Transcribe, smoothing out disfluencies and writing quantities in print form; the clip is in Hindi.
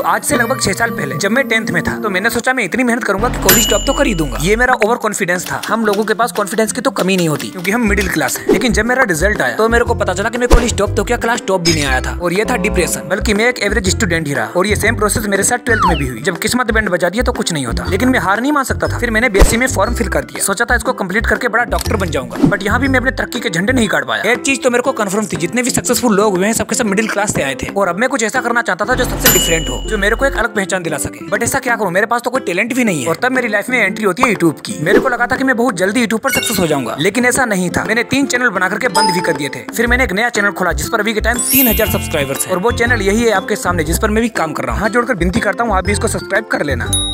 तो आज से लगभग 6 साल पहले जब मैं 10th में था तो मैंने सोचा मैं इतनी मेहनत करूंगा कि कॉलेज टॉप तो कर ही दूंगा। ये मेरा ओवर कॉन्फिडेंस था। हम लोगों के पास कॉन्फिडेंस की तो कमी नहीं होती क्योंकि हम मिडिल क्लास है। लेकिन जब मेरा रिजल्ट आया तो मेरे को पता चला कि मैं कॉलेज टॉप तो क्या क्लास टॉप भी नहीं आया था, और ये था डिप्रेशन। बल्कि मैं एक एवरेज स्टूडेंट ही रहा, और ये सेम प्रोसेस मेरे साथ 12th में भी हुई। जब किस्मत बैंड बजा दिया तो कुछ नहीं होता, लेकिन मैं हार नहीं मान सकता था। फिर मैंने बीएससी में फॉर्म फिल कर दिया, सोचा था इसको कंप्लीट करके बड़ा डॉक्टर बन जाऊंगा। बट यहाँ भी मैं अपने तरक्की के झंडे नहीं काट पाया। एक चीज तो मेरे को कन्फर्म थी, जितने भी सक्सेसफुल लोग हुए हैं सबके सब मिडिल क्लास से आए थे, और अब मैं कुछ ऐसा करना चाहता था जो सबसे डिफरेंट हो, जो मेरे को एक अलग पहचान दिला सके। बट ऐसा क्या करूँ, मेरे पास तो कोई टैलेंट भी नहीं है। और तब मेरी लाइफ में एंट्री होती है यूट्यूब की। मेरे को लगा था कि मैं बहुत जल्दी यूट्यूब पर सक्सेस हो जाऊंगा, लेकिन ऐसा नहीं था। मैंने 3 चैनल बना करके बंद भी कर दिए थे। फिर मैंने एक नया चैनल खोला जिस पर अभी के टाइम 3000 सब्सक्राइबर्स है, और वो चैनल यही है आपके सामने जिस पर मैं भी काम कर रहा हूँ। हाथ जोड़कर विनती करता हूँ आप भी इसको सब्सक्राइब कर लेना।